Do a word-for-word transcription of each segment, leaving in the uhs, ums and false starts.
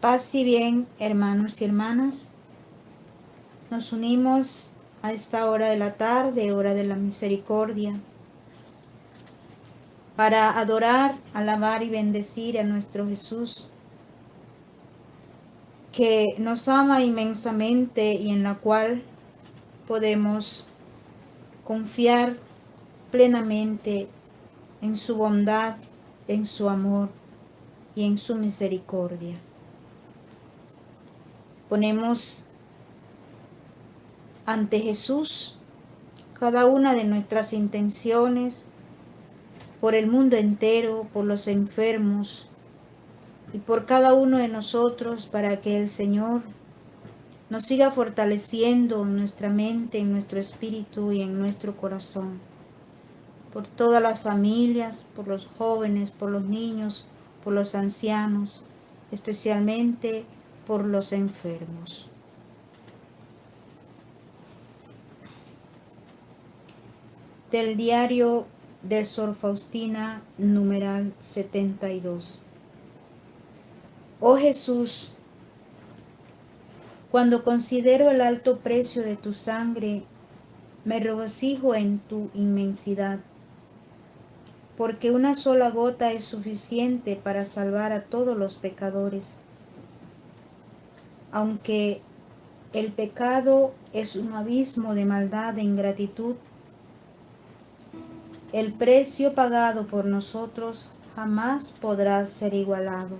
Así bien, hermanos y hermanas, nos unimos a esta hora de la tarde, hora de la misericordia, para adorar, alabar y bendecir a nuestro Jesús, que nos ama inmensamente y en la cual podemos confiar plenamente en su bondad, en su amor y en su misericordia. Ponemos ante Jesús cada una de nuestras intenciones por el mundo entero, por los enfermos y por cada uno de nosotros, para que el Señor nos siga fortaleciendo en nuestra mente, en nuestro espíritu y en nuestro corazón. Por todas las familias, por los jóvenes, por los niños, por los ancianos, especialmente por los enfermos. Del diario de Sor Faustina, numeral setenta y dos. Oh Jesús, cuando considero el alto precio de tu sangre, me regocijo en tu inmensidad. porque una sola gota es suficiente para salvar a todos los pecadores. Aunque el pecado es un abismo de maldad e ingratitud, el precio pagado por nosotros jamás podrá ser igualado.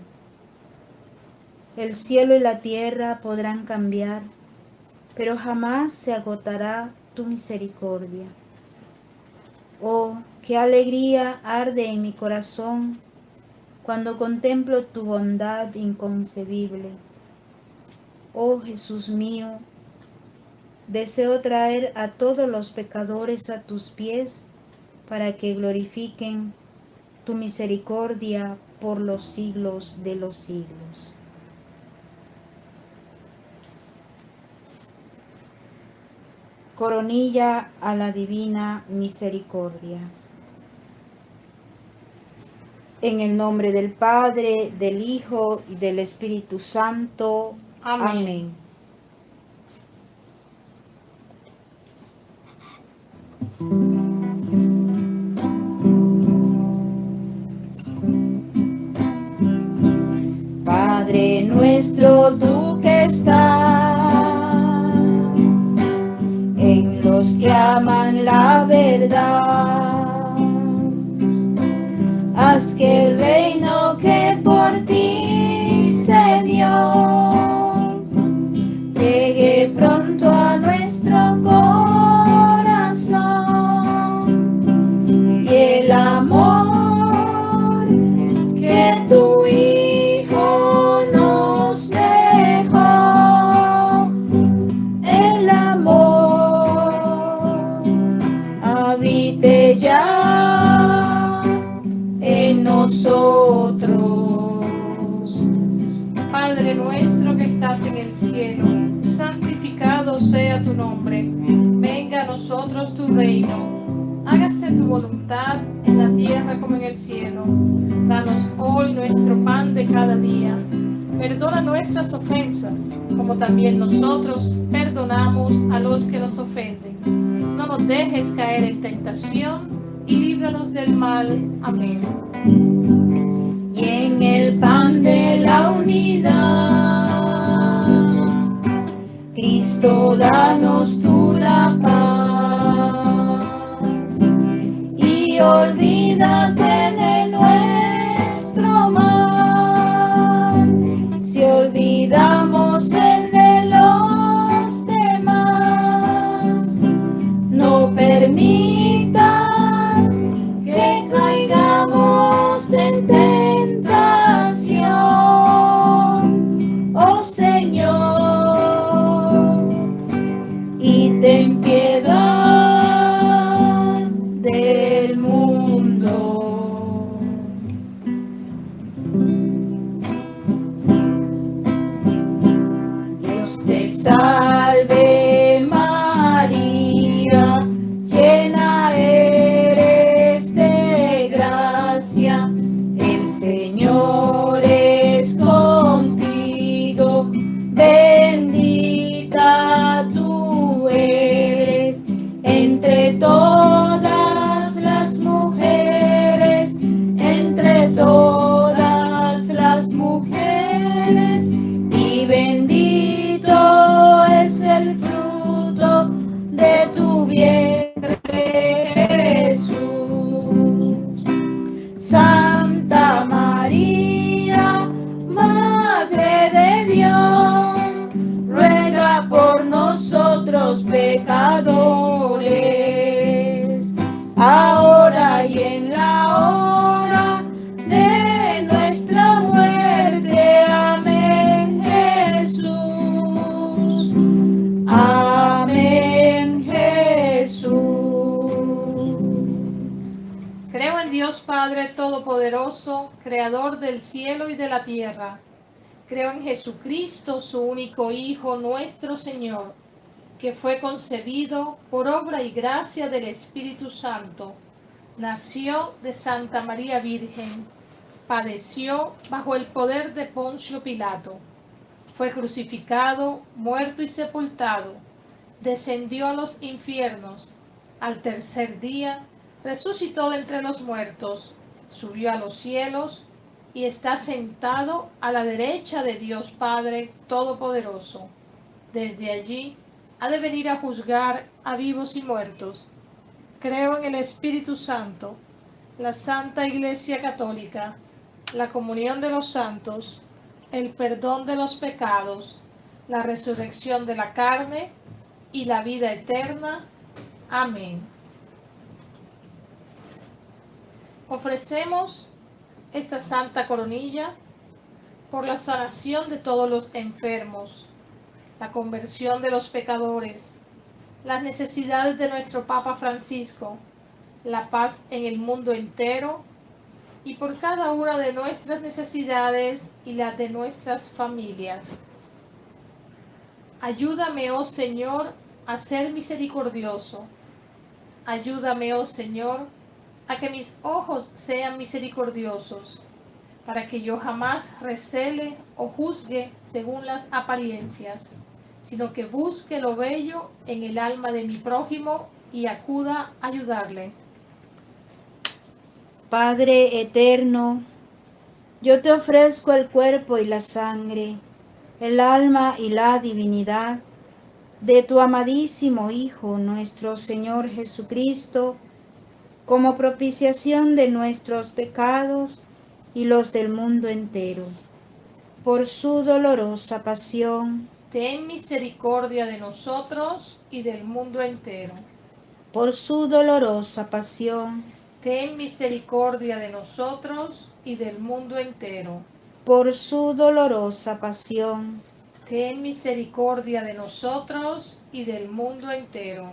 El cielo y la tierra podrán cambiar, pero jamás se agotará tu misericordia. Oh, qué alegría arde en mi corazón cuando contemplo tu bondad inconcebible. Oh Jesús mío, deseo traer a todos los pecadores a tus pies para que glorifiquen tu misericordia por los siglos de los siglos. Coronilla a la Divina Misericordia. En el nombre del Padre, del Hijo y del Espíritu Santo. Amén. Amén. Padre nuestro, tú que estás en los que aman la verdad, haz que el reino que por ti se dio llegue pronto a nuestro corazón, y el amor que tú hiciste ya en nosotros. Padre nuestro que estás en el cielo, santificado sea tu nombre. Venga a nosotros tu reino. Hágase tu voluntad en la tierra como en el cielo. Danos hoy nuestro pan de cada día. Perdona nuestras ofensas, como también nosotros perdonamos a los que nos ofenden. No nos dejes caer en tentación y líbranos del mal. Amén. Y en el pan de la unidad, Cristo, danos tú la paz y olvídate de nuestro mal. Si olvidamos el de los permitas que caigamos en tentación, oh Señor, y ten piedad del mundo. Dios te salve, ahora y en la hora de nuestra muerte. Amén, Jesús. Amén, Jesús. Creo en Dios Padre Todopoderoso, Creador del cielo y de la tierra. Creo en Jesucristo, su único Hijo, nuestro Señor, que fue concebido por obra y gracia del Espíritu Santo, nació de Santa María Virgen, padeció bajo el poder de Poncio Pilato, fue crucificado, muerto y sepultado, descendió a los infiernos, al tercer día resucitó de entre los muertos, subió a los cielos y está sentado a la derecha de Dios Padre Todopoderoso. Desde allí ha de venir a juzgar a vivos y muertos. Creo en el Espíritu Santo, la Santa Iglesia Católica, la comunión de los santos, el perdón de los pecados, la resurrección de la carne y la vida eterna. Amén. Ofrecemos esta santa coronilla por la sanación de todos los enfermos, la conversión de los pecadores, las necesidades de nuestro Papa Francisco, la paz en el mundo entero y por cada una de nuestras necesidades y las de nuestras familias. Ayúdame, oh Señor, a ser misericordioso. Ayúdame, oh Señor, a que mis ojos sean misericordiosos, para que yo jamás recele o juzgue según las apariencias, sino que busque lo bello en el alma de mi prójimo y acuda a ayudarle. Padre eterno, yo te ofrezco el cuerpo y la sangre, el alma y la divinidad de tu amadísimo Hijo, nuestro Señor Jesucristo, como propiciación de nuestros pecados y los del mundo entero. Por su dolorosa pasión, ten misericordia de nosotros y del mundo entero. Por su dolorosa pasión, ten misericordia de nosotros y del mundo entero. Por su dolorosa pasión, ten misericordia de nosotros y del mundo entero.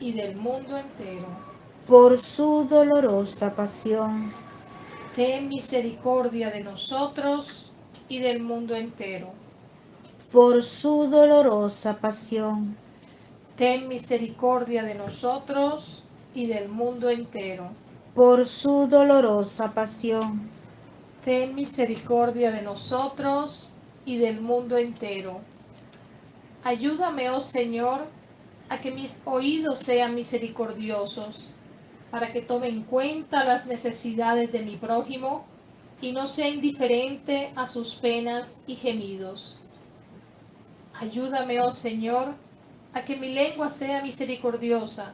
y del mundo entero. Por su dolorosa pasión, ten misericordia de nosotros y del mundo entero. Por su dolorosa pasión, ten misericordia de nosotros y del mundo entero. Por su dolorosa pasión, ten misericordia de nosotros y del mundo entero. Ayúdame, oh Señor, a que mis oídos sean misericordiosos, para que tome en cuenta las necesidades de mi prójimo y no sea indiferente a sus penas y gemidos. Ayúdame, oh Señor, a que mi lengua sea misericordiosa,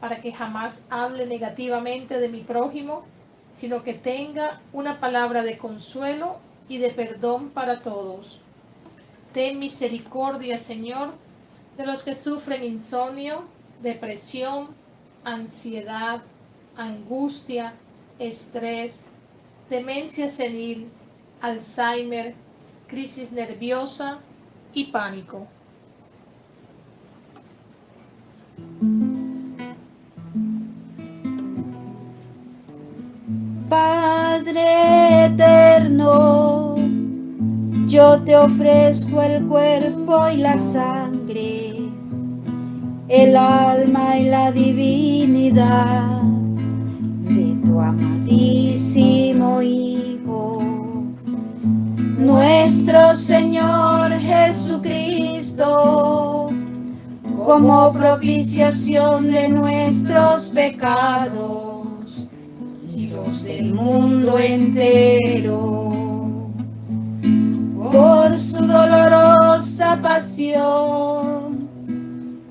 para que jamás hable negativamente de mi prójimo, sino que tenga una palabra de consuelo y de perdón para todos. Ten misericordia, Señor, de los que sufren insomnio, depresión, ansiedad, angustia, estrés, demencia senil, Alzheimer, crisis nerviosa y pánico. Padre eterno, yo te ofrezco el cuerpo y la sangre, el alma y la divinidad de tu amadísimo Hijo, nuestro Señor Jesucristo, como propiciación de nuestros pecados y los del mundo entero. Por su dolorosa pasión,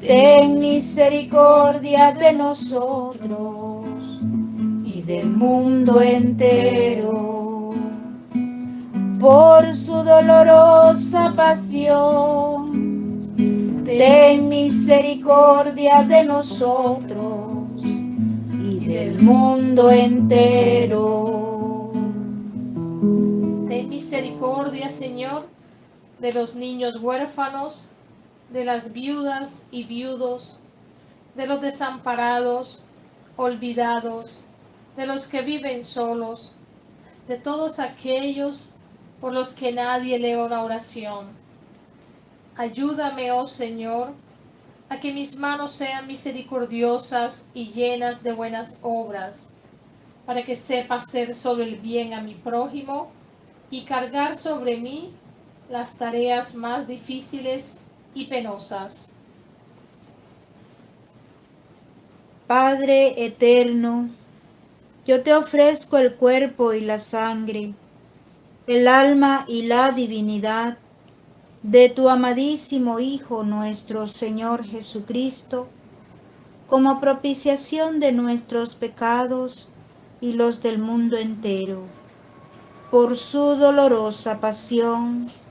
ten misericordia de nosotros y del mundo entero. Ten misericordia, Señor, de los niños huérfanos, de las viudas y viudos, de los desamparados, olvidados, de los que viven solos, de todos aquellos por los que nadie lee una oración. Ayúdame, oh Señor, a que mis manos sean misericordiosas y llenas de buenas obras, para que sepa hacer solo el bien a mi prójimo y cargar sobre mí las tareas más difíciles y penosas. Padre eterno, yo te ofrezco el cuerpo y la sangre, el alma y la divinidad de tu amadísimo Hijo nuestro Señor Jesucristo, como propiciación de nuestros pecados y los del mundo entero. Por su dolorosa pasión,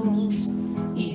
y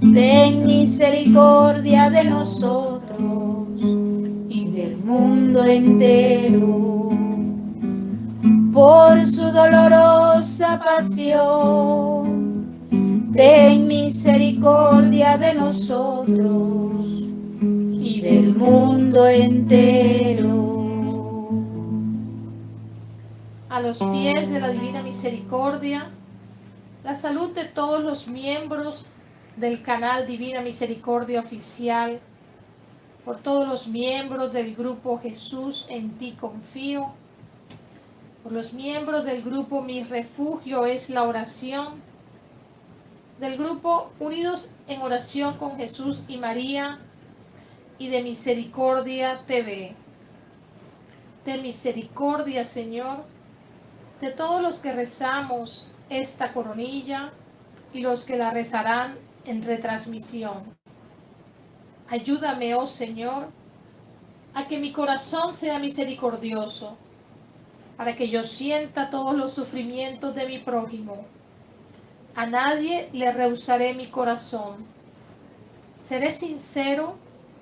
ten misericordia de nosotros y del mundo entero. A los pies de la Divina Misericordia, la salud de todos los miembros del canal Divina Misericordia Oficial, por todos los miembros del grupo Jesús en Ti confío, por los miembros del grupo Mi Refugio es la Oración, del grupo Unidos en Oración con Jesús y María y de Misericordia T V. Ten misericordia, Señor, de todos los que rezamos esta coronilla y los que la rezarán en retransmisión. Ayúdame, oh Señor, a que mi corazón sea misericordioso, para que yo sienta todos los sufrimientos de mi prójimo. A nadie le rehusaré mi corazón. Seré sincero,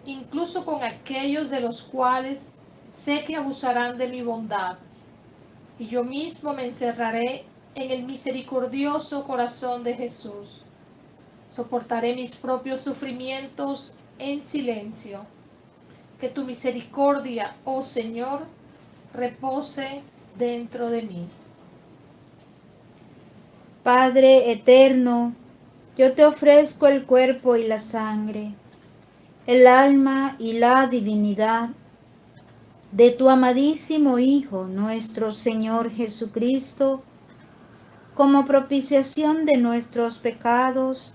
incluso con aquellos de los cuales sé que abusarán de mi bondad, y yo mismo me encerraré en el misericordioso corazón de Jesús. Soportaré mis propios sufrimientos en silencio. Que tu misericordia, oh Señor, repose dentro de mí. Padre eterno, yo te ofrezco el cuerpo y la sangre, el alma y la divinidad de tu amadísimo Hijo, nuestro Señor Jesucristo, como propiciación de nuestros pecados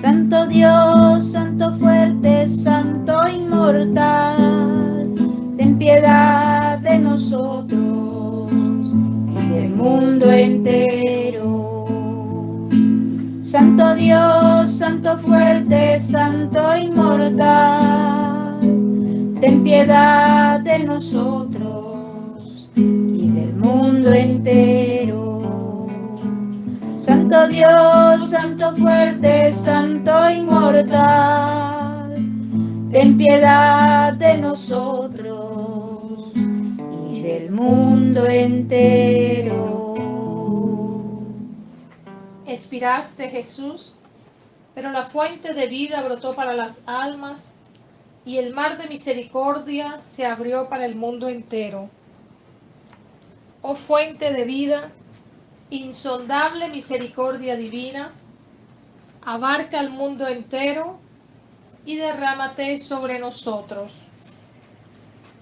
Santo Dios, Santo fuerte, Santo inmortal, ten piedad de nosotros y del mundo entero. Santo Dios, Santo fuerte, Santo inmortal, ten piedad de nosotros y del mundo entero. Santo Dios, Santo fuerte, Santo inmortal, ten piedad de nosotros y del mundo entero. Expiraste, Jesús, pero la fuente de vida brotó para las almas y el mar de misericordia se abrió para el mundo entero. Oh fuente de vida, insondable misericordia divina, abarca el mundo entero y derrámate sobre nosotros.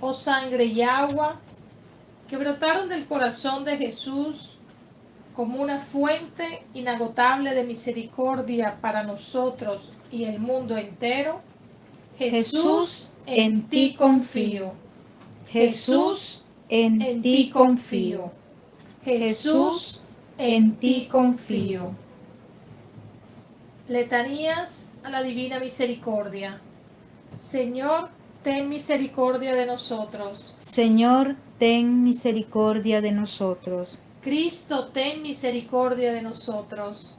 Oh sangre y agua que brotaron del corazón de Jesús como una fuente inagotable de misericordia para nosotros y el mundo entero, Jesús, en ti confío. Jesús, en ti confío. Jesús, en ti confío. Letanías a la Divina Misericordia. Señor, ten misericordia de nosotros. Señor, ten misericordia de nosotros. Cristo, ten misericordia de nosotros.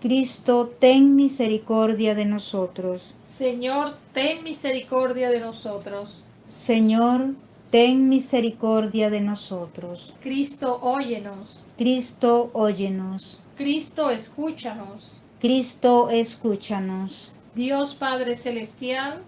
Cristo, ten misericordia de nosotros. Señor, ten misericordia de nosotros. Señor, ten misericordia de nosotros. Cristo, óyenos. Cristo, óyenos. Cristo, escúchanos. Cristo, escúchanos. Dios Padre Celestial,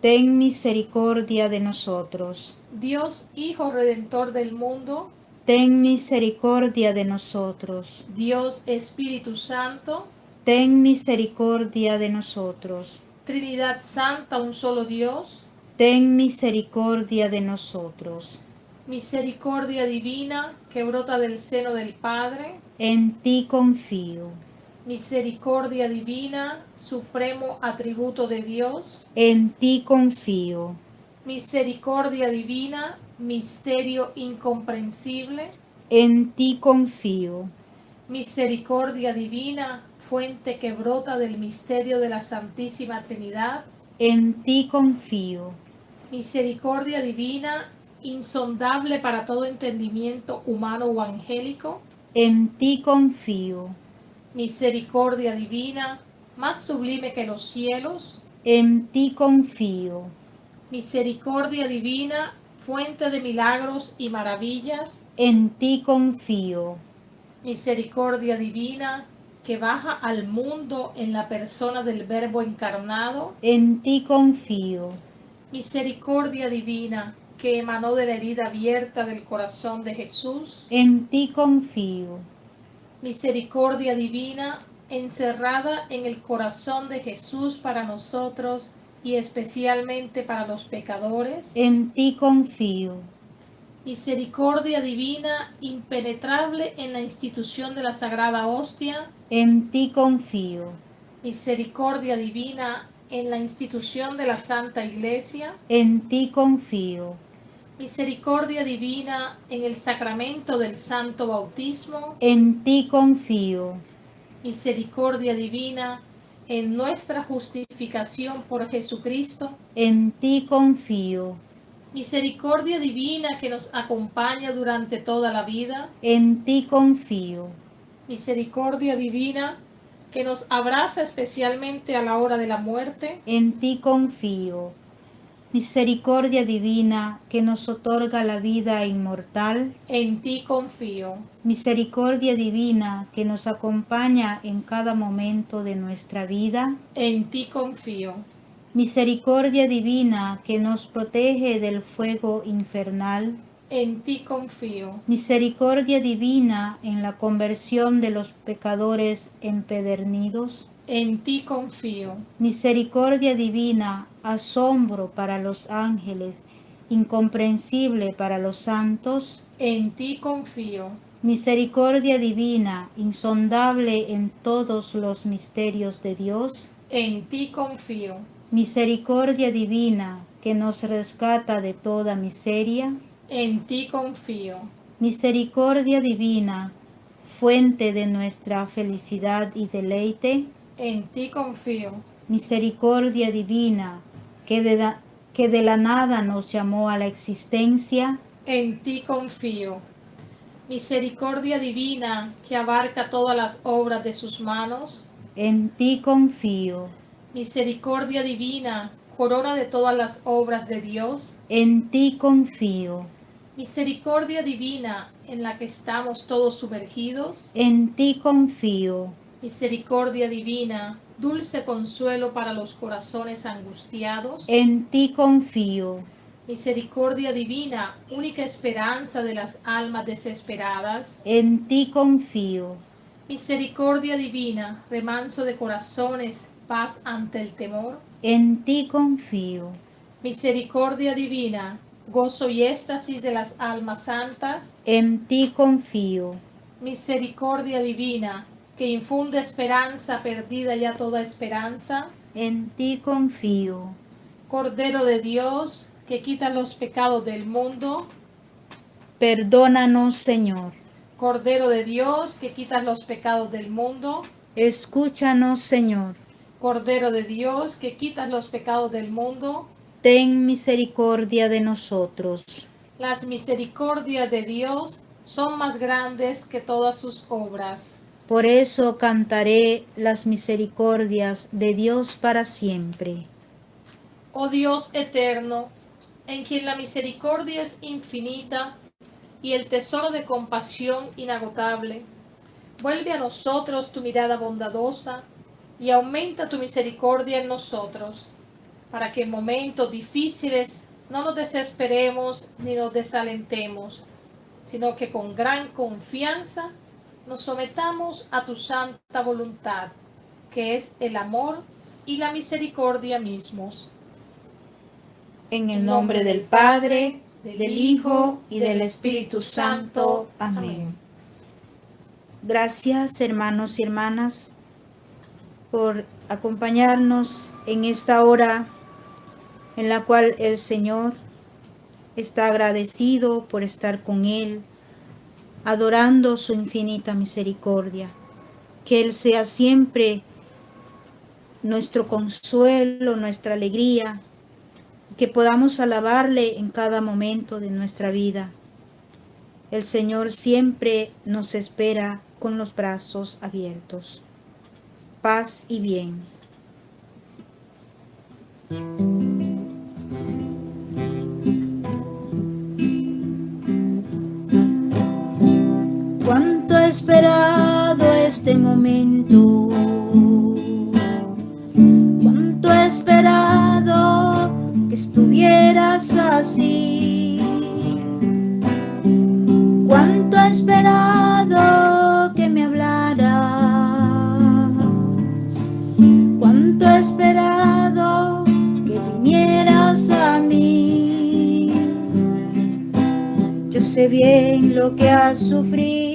ten misericordia de nosotros. Dios Hijo Redentor del mundo, ten misericordia de nosotros. Dios Espíritu Santo, ten misericordia de nosotros. Trinidad Santa, un solo Dios, ten misericordia de nosotros. Misericordia divina que brota del seno del Padre, en ti confío. Misericordia divina, supremo atributo de Dios, en ti confío. Misericordia divina, misterio incomprensible, en ti confío. Misericordia divina, fuente que brota del misterio de la Santísima Trinidad, en ti confío. Misericordia divina, insondable para todo entendimiento humano o angélico, en ti confío. Misericordia divina, más sublime que los cielos, en ti confío. Misericordia divina, fuente de milagros y maravillas, en ti confío. Misericordia divina, que baja al mundo en la persona del Verbo encarnado, en ti confío. Misericordia divina, que emanó de la herida abierta del corazón de Jesús, en ti confío. Misericordia divina, encerrada en el corazón de Jesús para nosotros y especialmente para los pecadores, en ti confío. Misericordia divina, impenetrable en la institución de la Sagrada Hostia, en ti confío. Misericordia divina, en la institución de la Santa Iglesia, en ti confío. Misericordia divina, en el sacramento del Santo Bautismo, en ti confío. Misericordia divina, en nuestra justificación por Jesucristo, en ti confío. Misericordia divina que nos acompaña durante toda la vida, en ti confío. Misericordia divina que nos abraza especialmente a la hora de la muerte. En ti confío. Misericordia divina que nos otorga la vida inmortal. En ti confío. Misericordia divina que nos acompaña en cada momento de nuestra vida. En ti confío. Misericordia divina que nos protege del fuego infernal. En ti confío. Misericordia divina en la conversión de los pecadores empedernidos. En ti confío. Misericordia divina, asombro para los ángeles, incomprensible para los santos. En ti confío. Misericordia divina, insondable en todos los misterios de Dios. En ti confío. Misericordia divina, que nos rescata de toda miseria. En ti confío. Misericordia divina, fuente de nuestra felicidad y deleite. En ti confío. Misericordia divina, que de, la, que de la nada nos llamó a la existencia. En ti confío. Misericordia divina, que abarca todas las obras de sus manos. En ti confío. Misericordia divina, corona de todas las obras de Dios. En ti confío. Misericordia divina, en la que estamos todos sumergidos. En ti confío. Misericordia divina, dulce consuelo para los corazones angustiados. En ti confío. Misericordia divina, única esperanza de las almas desesperadas. En ti confío. Misericordia divina, remanso de corazones, paz ante el temor. En ti confío. Misericordia divina, gozo y éxtasis de las almas santas. En ti confío. Misericordia divina, que infunde esperanza, perdida ya toda esperanza. En ti confío. Cordero de Dios, que quita los pecados del mundo. Perdónanos, Señor. Cordero de Dios, que quitas los pecados del mundo. Escúchanos, Señor. Cordero de Dios, que quitas los pecados del mundo. Ten misericordia de nosotros. Las misericordias de Dios son más grandes que todas sus obras. Por eso cantaré las misericordias de Dios para siempre. Oh Dios eterno, en quien la misericordia es infinita y el tesoro de compasión inagotable, vuelve a nosotros tu mirada bondadosa y aumenta tu misericordia en nosotros, para que en momentos difíciles no nos desesperemos ni nos desalentemos, sino que con gran confianza nos sometamos a tu santa voluntad, que es el amor y la misericordia mismos. En el nombre del Padre, del Hijo y del Espíritu Santo. Amén. Gracias, hermanos y hermanas, por acompañarnos en esta hora en la cual el Señor está agradecido por estar con Él, adorando su infinita misericordia. Que Él sea siempre nuestro consuelo, nuestra alegría, que podamos alabarle en cada momento de nuestra vida. El Señor siempre nos espera con los brazos abiertos. Paz y bien. Cuánto he esperado este momento, cuánto he esperado que estuvieras así, cuánto he esperado que me hablaras, cuánto he esperado que vinieras a mí. Yo sé bien lo que has sufrido,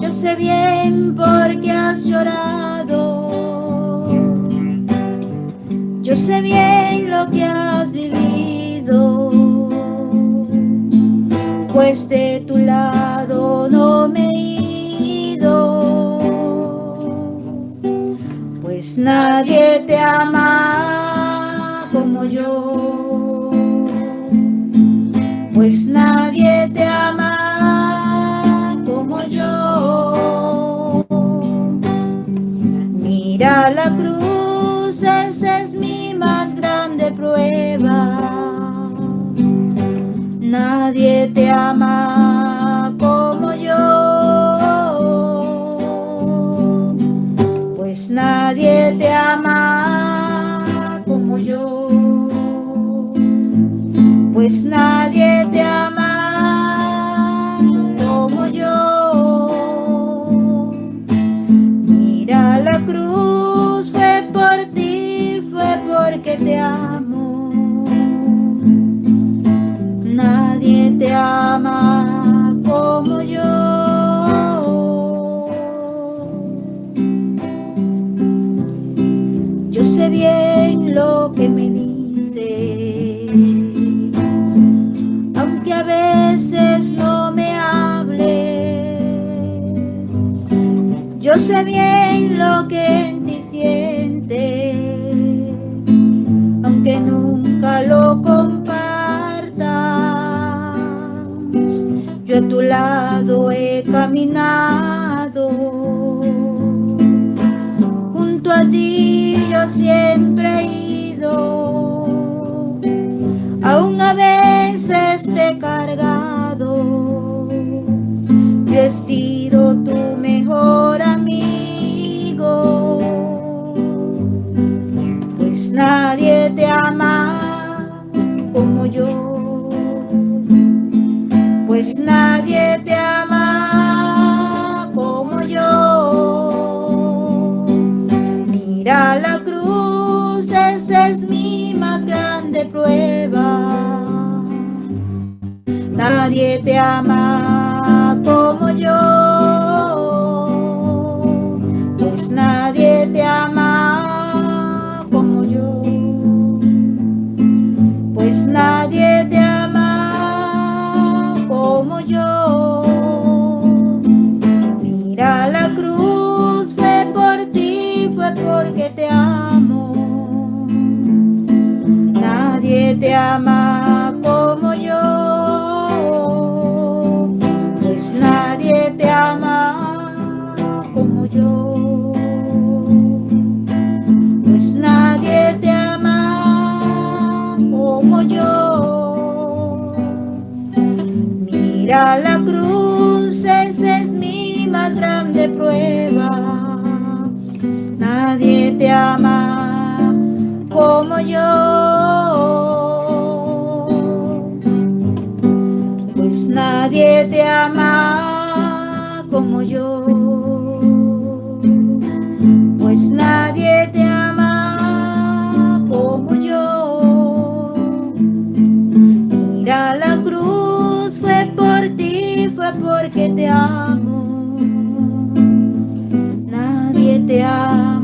yo sé bien por qué has llorado, yo sé bien lo que has vivido, pues de tu lado no me he ido, pues nadie te ama como yo. Pues nadie te ama como yo. Mira la cruz, esa es mi más grande prueba. Nadie te ama como yo, pues nadie te ama como yo, pues nadie te ama como yo. Mira la cruz. Que te amo, nadie te ama como yo. Yo sé bien lo que me dices, aunque a veces no me hables. Yo sé bien lo que en ti sientes, que nunca lo compartas. Yo a tu lado he caminado, junto a ti yo siempre he ido, aún a veces te he cargado. Yo he sido tu mejor amigo, pues nadie te ama como yo, pues nadie te ama como yo. Mira la cruz, esa es mi más grande prueba. Nadie te ama como yo, pues nadie te ama. Pues nadie te ama como yo. Mira la cruz, fue por ti, fue porque te amo. Nadie te ama como yo, pues nadie te ama como yo, pues nadie te ama como yo. Mira la cruz, esa es mi más grande prueba. Nadie te ama como yo, pues nadie te ama como yo, pues nadie te ama como yo. Mira la cruz, fue por ti, fue porque te amo. Nadie te ama.